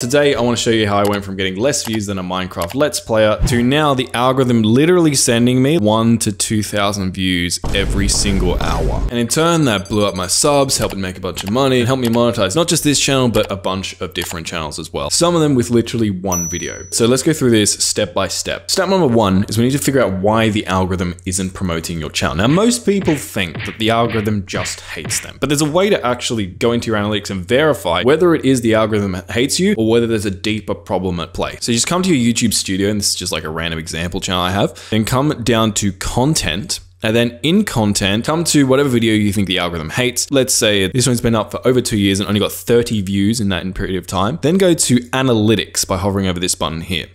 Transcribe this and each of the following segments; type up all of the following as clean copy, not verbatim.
Today, I want to show you how I went from getting less views than a Minecraft Let's Player to now the algorithm literally sending me 1,000 to 2,000 views every single hour. And in turn, that blew up my subs, helped me make a bunch of money, and helped me monetize not just this channel, but a bunch of different channels as well. Some of them with literally one video. So let's go through this step by step. Step number one is we need to figure out why the algorithm isn't promoting your channel. Now, most people think that the algorithm just hates them, but there's a way to actually go into your analytics and verify whether it is the algorithm that hates you or whether there's a deeper problem at play. So you just come to your YouTube studio, and this is just like a random example channel I have, then come down to content. And then in content, come to whatever video you think the algorithm hates. Let's say this one's been up for over 2 years and only got 30 views in that period of time. Then go to analytics by hovering over this button here.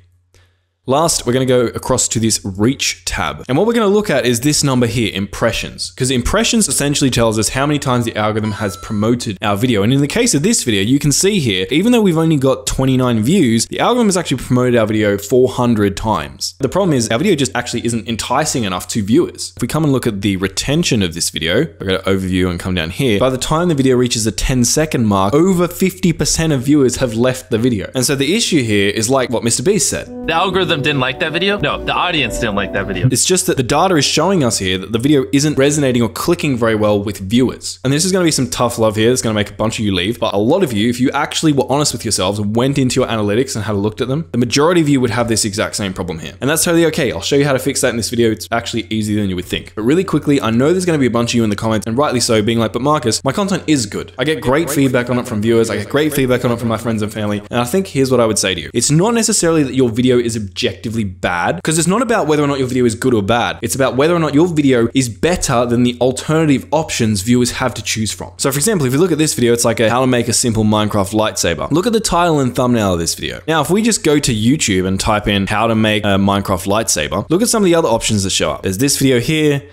Last, we're going to go across to this reach tab. And what we're going to look at is this number here, impressions, because impressions essentially tells us how many times the algorithm has promoted our video. And in the case of this video, you can see here, even though we've only got 29 views, the algorithm has actually promoted our video 400 times. The problem is our video just actually isn't enticing enough to viewers. If we come and look at the retention of this video, we're going to overview and come down here. By the time the video reaches the 10-second mark, over 50% of viewers have left the video. And so the issue here is like what MrBeast said. The algorithm didn't like that video? No, the audience didn't like that video. It's just that the data is showing us here that the video isn't resonating or clicking very well with viewers. And this is going to be some tough love here. It's going to make a bunch of you leave. But a lot of you, if you actually were honest with yourselves and went into your analytics and had a look at them, the majority of you would have this exact same problem here. And that's totally okay. I'll show you how to fix that in this video. It's actually easier than you would think. But really quickly, I know there's going to be a bunch of you in the comments, and rightly so, being like, but Marcus, my content is good. I get great feedback on it from viewers. I get great feedback on it from my friends and family. And I think here's what I would say to you. It's not necessarily that your video is objectively bad, because it's not about whether or not your video is good or bad. It's about whether or not your video is better than the alternative options viewers have to choose from. So for example, if you look at this video, it's like a how to make a simple Minecraft lightsaber. Look at the title and thumbnail of this video. Now, if we just go to YouTube and type in how to make a Minecraft lightsaber, look at some of the other options that show up. There's this video here,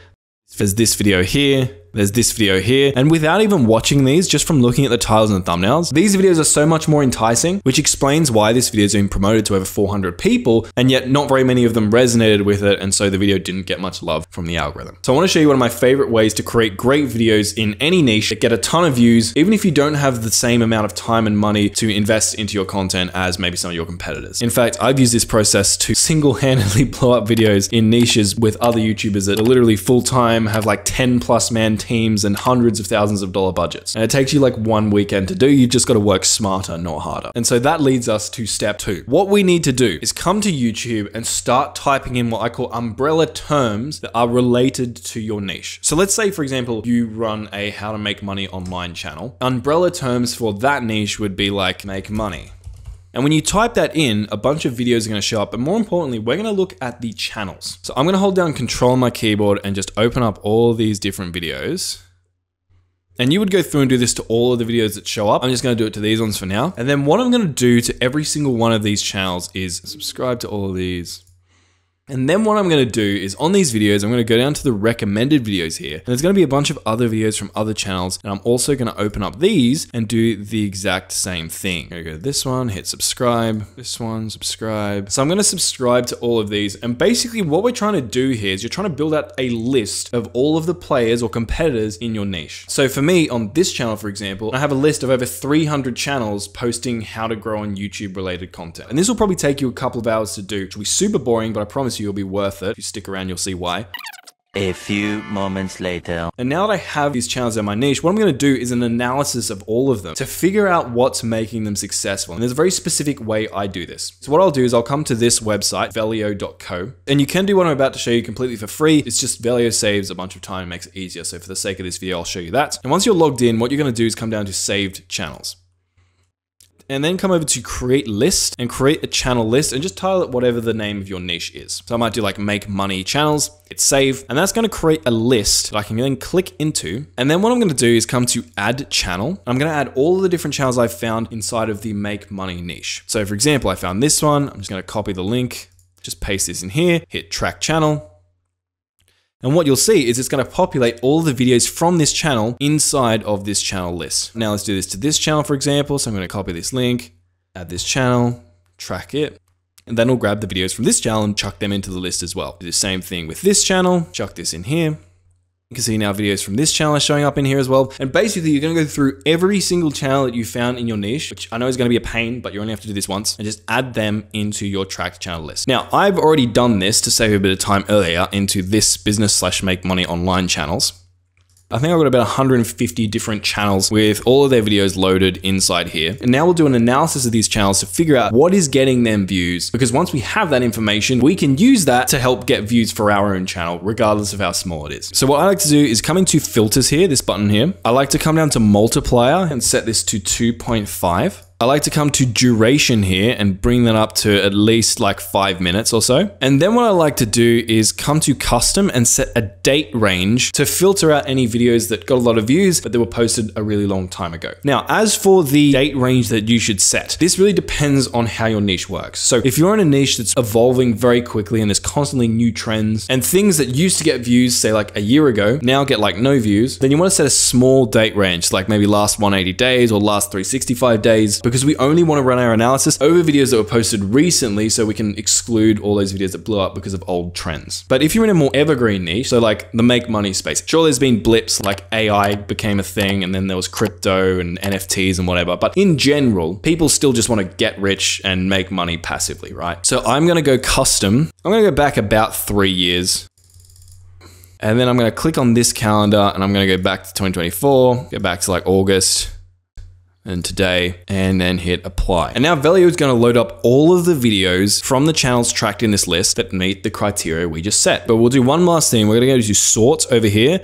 there's this video here, there's this video here, and without even watching these, just from looking at the titles and the thumbnails, these videos are so much more enticing, which explains why this video is being promoted to over 400 people, and yet not very many of them resonated with it, and so the video didn't get much love from the algorithm. So I want to show you one of my favorite ways to create great videos in any niche that get a ton of views, even if you don't have the same amount of time and money to invest into your content as maybe some of your competitors. In fact, I've used this process to single-handedly blow up videos in niches with other YouTubers that are literally full-time, have like 10+ man teams and hundreds of thousands of dollar budgets. And it takes you like one weekend to do. You've just got to work smarter, not harder. And so that leads us to step two. What we need to do is come to YouTube and start typing in what I call umbrella terms that are related to your niche. So let's say, for example, you run a how to make money online channel. Umbrella terms for that niche would be like make money. And when you type that in, a bunch of videos are going to show up, but more importantly, we're going to look at the channels. So I'm going to hold down Control on my keyboard and just open up all these different videos. And you would go through and do this to all of the videos that show up. I'm just going to do it to these ones for now. And then what I'm going to do to every single one of these channels is subscribe to all of these. And then what I'm going to do is on these videos, I'm going to go down to the recommended videos here. And there's going to be a bunch of other videos from other channels. And I'm also going to open up these and do the exact same thing. I'm going to go to this one, hit subscribe, this one, subscribe. So I'm going to subscribe to all of these. And basically what we're trying to do here is you're trying to build out a list of all of the players or competitors in your niche. So for me on this channel, for example, I have a list of over 300 channels posting how to grow on YouTube related content. And this will probably take you a couple of hours to do, which will be super boring, but I promise you, you'll be worth it. If you stick around, you'll see why. A few moments later. And now that I have these channels in my niche, what I'm going to do is an analysis of all of them to figure out what's making them successful. And there's a very specific way I do this. So what I'll do is I'll come to this website, velio.co, and you can do what I'm about to show you completely for free. It's just Velio saves a bunch of time and makes it easier. So for the sake of this video, I'll show you that. And once you're logged in, what you're going to do is come down to saved channels. And then come over to create list and create a channel list and just title it whatever the name of your niche is. So I might do like make money channels, hit save, and that's going to create a list that I can then click into. And then what I'm going to do is come to add channel. I'm going to add all of the different channels I've found inside of the make money niche. So for example, I found this one. I'm just going to copy the link, just paste this in here, hit track channel. And what you'll see is it's going to populate all the videos from this channel inside of this channel list. Now let's do this to this channel, for example. So I'm going to copy this link, add this channel, track it, and then we'll grab the videos from this channel and chuck them into the list as well. Do the same thing with this channel, chuck this in here, You can see now videos from this channel are showing up in here as well. And basically you're going to go through every single channel that you found in your niche, which I know is going to be a pain, but you only have to do this once, and just add them into your tracked channel list. Now I've already done this to save a bit of time earlier into this business / make money online channels. I think I've got about 150 different channels with all of their videos loaded inside here. And now we'll do an analysis of these channels to figure out what is getting them views, because once we have that information, we can use that to help get views for our own channel, regardless of how small it is. So what I like to do is come into filters here, this button here. I like to come down to multiplier and set this to 2.5. I like to come to duration here and bring that up to at least like 5 minutes or so. And then what I like to do is come to custom and set a date range to filter out any videos that got a lot of views, but they were posted a really long time ago. Now, as for the date range that you should set, this really depends on how your niche works. So if you're in a niche that's evolving very quickly and there's constantly new trends and things that used to get views, say like a year ago, now get like no views, then you want to set a small date range, like maybe last 180 days or last 365 days. Because we only want to run our analysis over videos that were posted recently, so we can exclude all those videos that blew up because of old trends. But if you're in a more evergreen niche, so like the make money space, sure there's been blips, like AI became a thing and then there was crypto and NFTs and whatever. But in general, people still just want to get rich and make money passively, right? So I'm going to go custom. I'm going to go back about 3 years. And then I'm going to click on this calendar and I'm going to go back to 2024, go back to like August and today, and then hit apply. And now Velio is going to load up all of the videos from the channels tracked in this list that meet the criteria we just set. But we'll do one last thing. We're going to go to sort over here,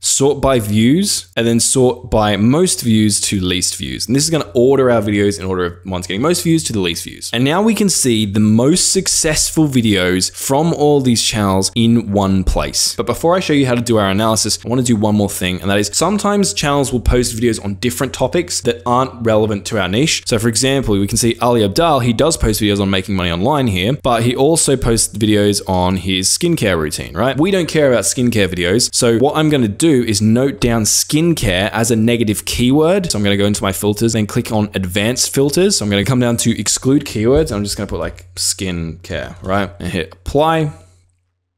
sort by views, and then sort by most views to least views. And this is going to order our videos in order of ones getting most views to the least views. And now we can see the most successful videos from all these channels in one place. But before I show you how to do our analysis, I want to do one more thing. And that is, sometimes channels will post videos on different topics that aren't relevant to our niche. So for example, we can see Ali Abdaal, he does post videos on making money online here, but he also posts videos on his skincare routine, right? We don't care about skincare videos. So what I'm going to do is note down skincare as a negative keyword. So I'm going to go into my filters and click on advanced filters. So I'm going to come down to exclude keywords. I'm just going to put like skincare, right? And hit apply.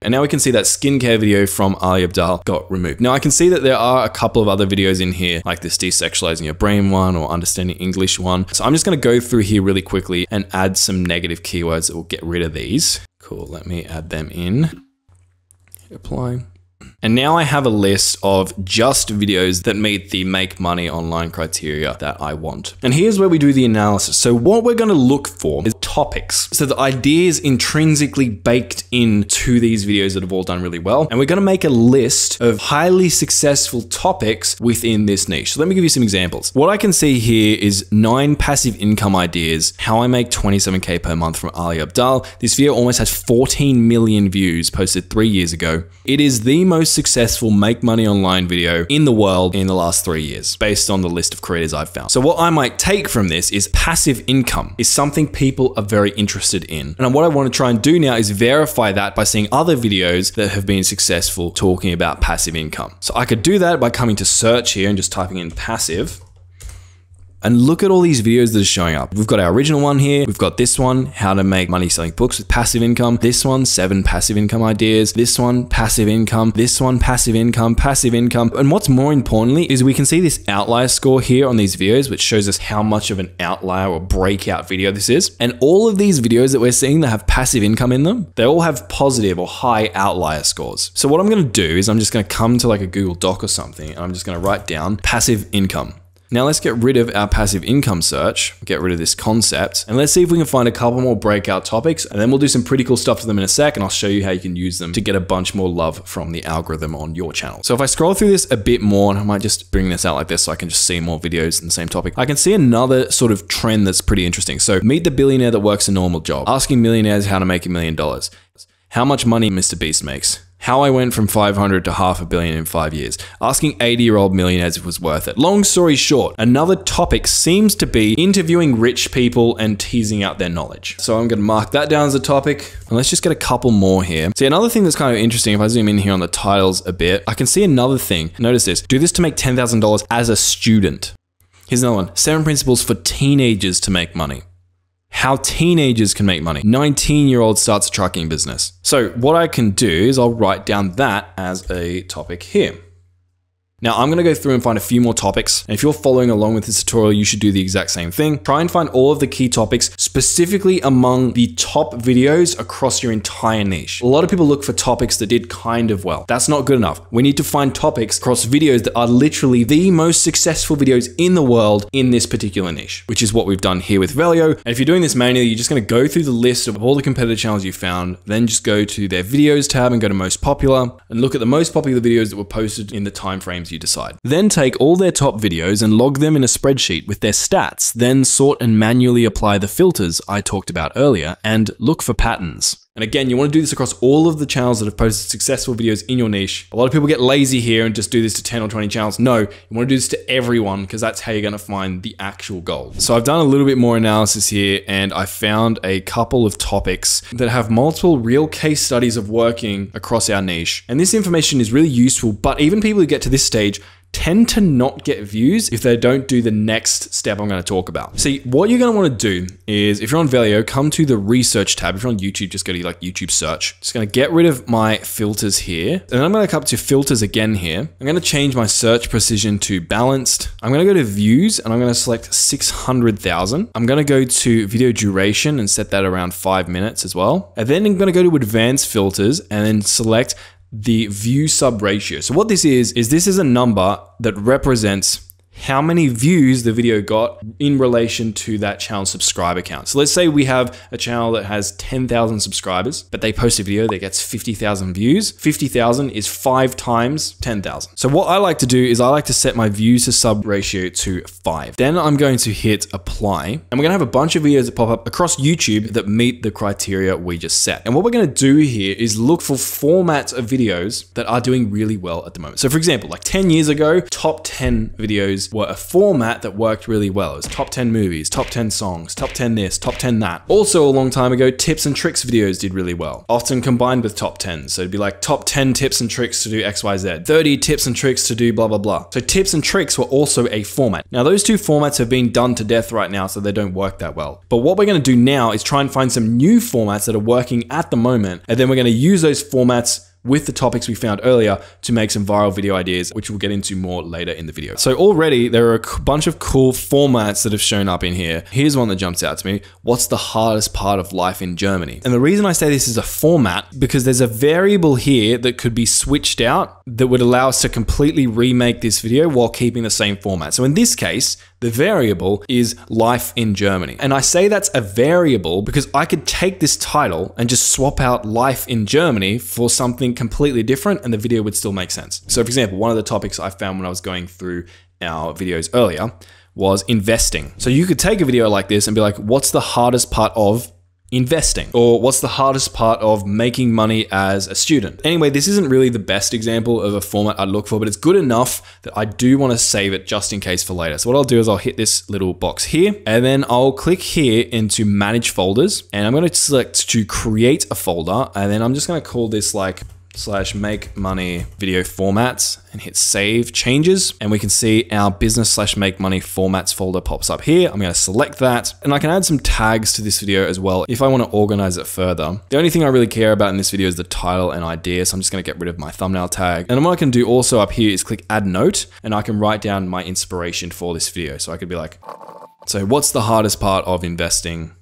And now we can see that skincare video from Ali Abdaal got removed. Now I can see that there are a couple of other videos in here, like this desexualizing your brain one or understanding English one. So I'm just going to go through here really quickly and add some negative keywords that will get rid of these. Cool. Let me add them in. Hit apply. And now I have a list of just videos that meet the make money online criteria that I want. And here's where we do the analysis. So what we're going to look for is topics. So the ideas intrinsically baked into these videos that have all done really well. And we're going to make a list of highly successful topics within this niche. So let me give you some examples. What I can see here is 9 passive income ideas, how I make 27K per month from Ali Abdaal. This video almost has 14 million views, posted 3 years ago. It is the most successful make money online video in the world in the last 3 years, based on the list of creators I've found. So what I might take from this is passive income is something people are very interested in. And what I want to try and do now is verify that by seeing other videos that have been successful talking about passive income. So I could do that by coming to search here and just typing in passive. And look at all these videos that are showing up. We've got our original one here. We've got this one, how to make money selling books with passive income. This one, 7 passive income ideas. This one, passive income. This one, passive income, passive income. And what's more importantly is we can see this outlier score here on these videos, which shows us how much of an outlier or breakout video this is. And all of these videos that we're seeing that have passive income in them, they all have positive or high outlier scores. So what I'm going to do is I'm just going to come to like a Google Doc or something, and I'm just going to write down passive income. Now let's get rid of our passive income search, get rid of this concept, and let's see if we can find a couple more breakout topics, and then we'll do some pretty cool stuff to them in a sec, and I'll show you how you can use them to get a bunch more love from the algorithm on your channel. So if I scroll through this a bit more, and I might just bring this out like this so I can just see more videos in the same topic, I can see another sort of trend that's pretty interesting. So meet the billionaire that works a normal job, asking millionaires how to make $1 million, how much money MrBeast makes, how I went from 500 to $500 million in 5 years, asking 80-year-old millionaires if it was worth it. Long story short, another topic seems to be interviewing rich people and teasing out their knowledge. So I'm going to mark that down as a topic. And let's just get a couple more here. See, another thing that's kind of interesting, if I zoom in here on the titles a bit, I can see another thing. Notice this, do this to make $10,000 as a student. Here's another one, 7 principles for teenagers to make money. how teenagers can make money. 19-year-old starts a trucking business. So what I can do is I'll write down that as a topic here. Now I'm gonna go through and find a few more topics. And if you're following along with this tutorial, you should do the exact same thing. Try and find all of the key topics specifically among the top videos across your entire niche. A lot of people look for topics that did kind of well. That's not good enough. We need to find topics across videos that are literally the most successful videos in the world in this particular niche, which is what we've done here with Velio. And if you're doing this manually, you're just gonna go through the list of all the competitor channels you found, then just go to their videos tab and go to most popular and look at the most popular videos that were posted in the timeframes you decide. Then take all their top videos and log them in a spreadsheet with their stats, then sort and manually apply the filters I talked about earlier and look for patterns. And again, you want to do this across all of the channels that have posted successful videos in your niche. A lot of people get lazy here and just do this to 10 or 20 channels. No, you want to do this to everyone because that's how you're going to find the actual gold. So I've done a little bit more analysis here and I found a couple of topics that have multiple real case studies of working across our niche. And this information is really useful, but even people who get to this stage tend to not get views if they don't do the next step I'm going to talk about. See, what you're going to want to do is, if you're on Velio, come to the research tab. If you're on YouTube, just go to like YouTube search. Just going to get rid of my filters here. And then I'm going to come to filters again here. I'm going to change my search precision to balanced. I'm going to go to views and I'm going to select 600,000. I'm going to go to video duration and set that around 5 minutes as well. And then I'm going to go to advanced filters and then select the view sub ratio. So what this is this is a number that represents how many views the video got in relation to that channel subscriber count. So let's say we have a channel that has 10,000 subscribers, but they post a video that gets 50,000 views. 50,000 is 5 times 10,000. So what I like to do is I like to set my views to sub ratio to 5. Then I'm going to hit apply and we're gonna have a bunch of videos that pop up across YouTube that meet the criteria we just set. And what we're gonna do here is look for formats of videos that are doing really well at the moment. So for example, like 10 years ago, top 10 videos were a format that worked really well. It was top 10 movies, top 10 songs, top 10 this, top 10 that. Also a long time ago, tips and tricks videos did really well, often combined with top 10. So it'd be like top 10 tips and tricks to do XYZ, 30 tips and tricks to do blah, blah, blah. So tips and tricks were also a format. Now those two formats have been done to death right now, so they don't work that well. But what we're gonna do now is try and find some new formats that are working at the moment. And then we're gonna use those formats with the topics we found earlier to make some viral video ideas, which we'll get into more later in the video. So already there are a bunch of cool formats that have shown up in here. Here's one that jumps out to me. What's the hardest part of life in Germany? And the reason I say this is a format because there's a variable here that could be switched out that would allow us to completely remake this video while keeping the same format. So in this case, the variable is life in Germany. And I say that's a variable because I could take this title and just swap out life in Germany for something completely different and the video would still make sense. So for example, one of the topics I found when I was going through our videos earlier was investing. So you could take a video like this and be like, what's the hardest part of investing? Or what's the hardest part of making money as a student? Anyway, this isn't really the best example of a format I'd look for, but it's good enough that I do want to save it just in case for later. So what I'll do is I'll hit this little box here and then I'll click here into manage folders and I'm going to select to create a folder. And then I'm just going to call this like / make money video formats and hit save changes. And we can see our business / make money formats folder pops up here. I'm going to select that and I can add some tags to this video as well if I want to organize it further. The only thing I really care about in this video is the title and idea. So I'm just going to get rid of my thumbnail tag. And what I can do also up here is click add note and I can write down my inspiration for this video. So I could be like, so what's the hardest part of investing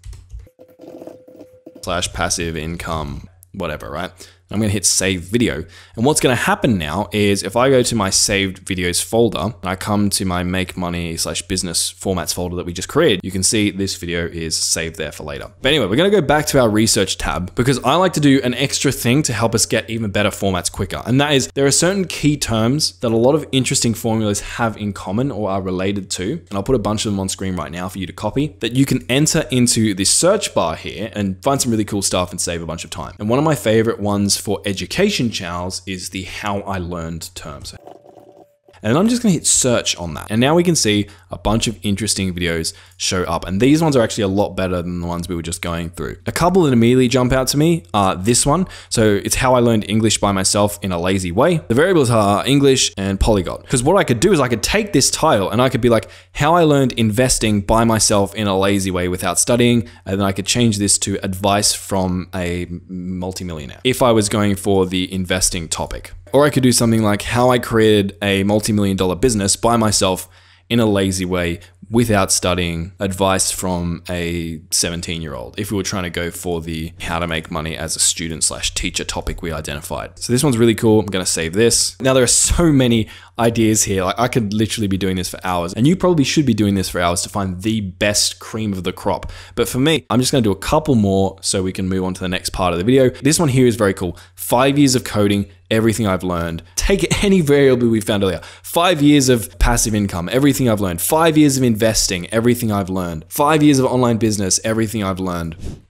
/ passive income, whatever, right? I'm going to hit save video. And what's going to happen now is if I go to my saved videos folder and I come to my make money / business formats folder that we just created, you can see this video is saved there for later. But anyway, we're going to go back to our research tab because I like to do an extra thing to help us get even better formats quicker. And that is there are certain key terms that a lot of interesting formulas have in common or are related to. And I'll put a bunch of them on screen right now for you to copy that you can enter into the search bar here and find some really cool stuff and save a bunch of time. And one of my favorite ones for education channels is the how I learned terms. And then I'm just gonna hit search on that. And now we can see a bunch of interesting videos show up. And these ones are actually a lot better than the ones we were just going through. A couple that immediately jump out to me are this one. So it's how I learned English by myself in a lazy way. The variables are English and polyglot. Because what I could do is I could take this title and I could be like, how I learned investing by myself in a lazy way without studying. And then I could change this to advice from a multimillionaire if I was going for the investing topic. Or I could do something like how I created a multi-million-dollar business by myself in a lazy way without studying, advice from a 17-year-old, if we were trying to go for the how to make money as a student slash teacher topic we identified. So this one's really cool. I'm going to save this. Now there are so many ideas here. Like I could literally be doing this for hours, and you probably should be doing this for hours to find the best cream of the crop. But for me, I'm just going to do a couple more so we can move on to the next part of the video. This one here is very cool. 5 years of coding, everything I've learned. Take any variable we found earlier. 5 years of passive income, everything I've learned. 5 years of investing, everything I've learned. 5 years of online business, everything I've learned.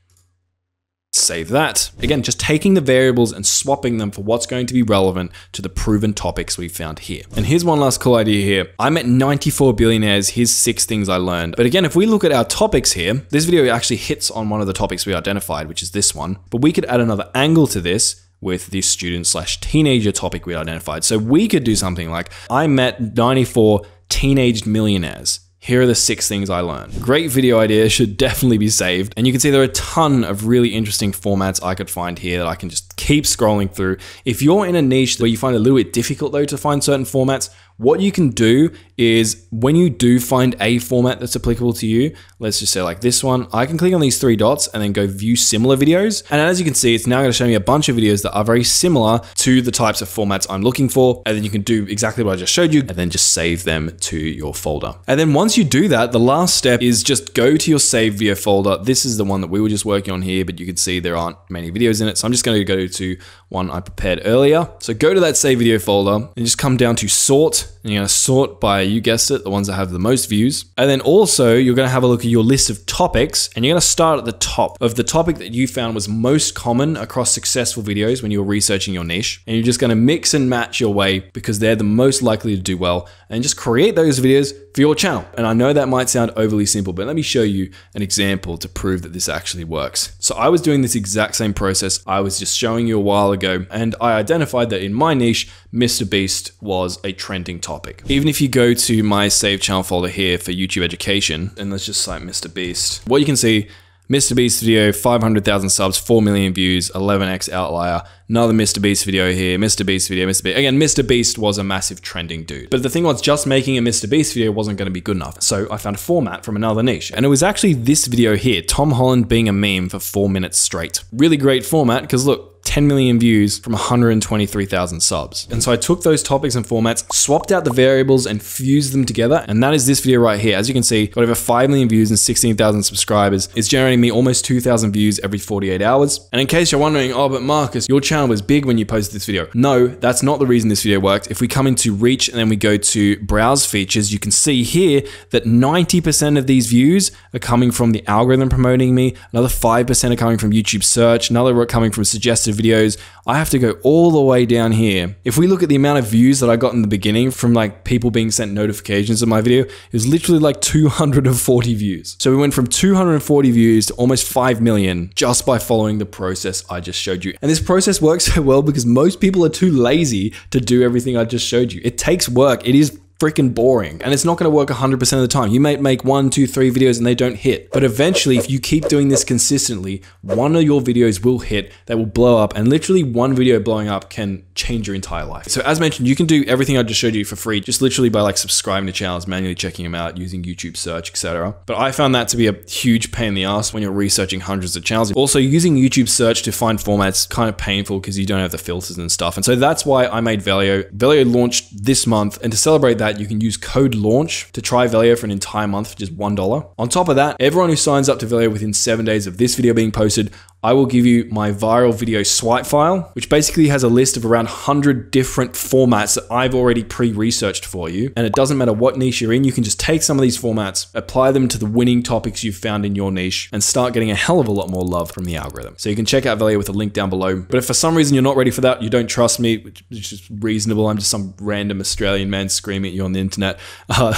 Save that. Again, just taking the variables and swapping them for what's going to be relevant to the proven topics we found here. And here's one last cool idea here. I met 94 billionaires, here's 6 things I learned. But again, if we look at our topics here, this video actually hits on one of the topics we identified, which is this one, but we could add another angle to this with the student slash teenager topic we identified. So we could do something like, I met 94 teenage millionaires. Here are the 6 things I learned. Great video idea, should definitely be saved. And you can see there are a ton of really interesting formats I could find here that I can just keep scrolling through. If you're in a niche where you find it a little bit difficult though to find certain formats, what you can do is when you do find a format that's applicable to you, let's just say like this one, I can click on these 3 dots and then go view similar videos. And as you can see, it's now gonna show me a bunch of videos that are very similar to the types of formats I'm looking for. And then you can do exactly what I just showed you and then just save them to your folder. And then once you do that, the last step is just go to your save video folder. This is the one that we were just working on here, but you can see there aren't many videos in it. So I'm just going to go to one I prepared earlier. So go to that save video folder and just come down to sort, and you're going to sort by, you guessed it, the ones that have the most views. And then also you're going to have a look at your list of topics, and you're going to start at the top of the topic that you found was most common across successful videos when you were researching your niche. And you're just going to mix and match your way because they're the most likely to do well, and just create those videos for your channel. And I know that might sound overly simple, but let me show you an example to prove that this actually works. So I was doing this exact same process I was just showing you a while ago, and I identified that in my niche, MrBeast was a trending topic. Even if you go to my save channel folder here for YouTube education, and let's just cite MrBeast, what you can see, MrBeast video, 500,000 subs, 4 million views, 11x outlier. Another MrBeast video here, MrBeast video, MrBeast. Again, MrBeast was a massive trending dude. But the thing was, just making a MrBeast video wasn't going to be good enough. So I found a format from another niche. And it was actually this video here, Tom Holland being a meme for 4 minutes straight. Really great format because look, 10 million views from 123,000 subs. And so I took those topics and formats, swapped out the variables and fused them together. And that is this video right here. As you can see, got over 5 million views and 16,000 subscribers. It's generating me almost 2,000 views every 48 hours. And in case you're wondering, oh, but Marcus, your channel was big when you posted this video. No, that's not the reason this video worked. If we come into reach and then we go to browse features, you can see here that 90% of these views are coming from the algorithm promoting me. Another 5% are coming from YouTube search. Another are coming from suggested videos. I have to go all the way down here. If we look at the amount of views that I got in the beginning from like people being sent notifications of my video, it was literally like 240 views. So we went from 240 views to almost 5 million just by following the process I just showed you. And this process works so well because most people are too lazy to do everything I just showed you. It takes work. It is freaking boring. And it's not going to work 100% of the time. You might make 1, 2, 3 videos and they don't hit. But eventually, if you keep doing this consistently, one of your videos will hit, they will blow up. And literally one video blowing up can change your entire life. So as mentioned, you can do everything I just showed you for free, just literally by like subscribing to channels, manually checking them out, using YouTube search, etc. But I found that to be a huge pain in the ass when you're researching hundreds of channels. Also using YouTube search to find formats, kind of painful because you don't have the filters and stuff. And so that's why I made Velio. Velio launched this month, and to celebrate that, you can use code LAUNCH to try Velio for an entire month for just $1. On top of that, everyone who signs up to Velio within 7 days of this video being posted, I will give you my viral video swipe file, which basically has a list of around 100 different formats that I've already pre-researched for you. And it doesn't matter what niche you're in, you can just take some of these formats, apply them to the winning topics you've found in your niche, and start getting a hell of a lot more love from the algorithm. So you can check out Velio with a link down below. But if for some reason you're not ready for that, you don't trust me, which is reasonable, I'm just some random Australian man screaming at you on the internet,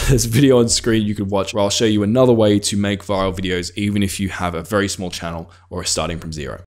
there's a video on screen you could watch where I'll show you another way to make viral videos even if you have a very small channel or are starting from zero.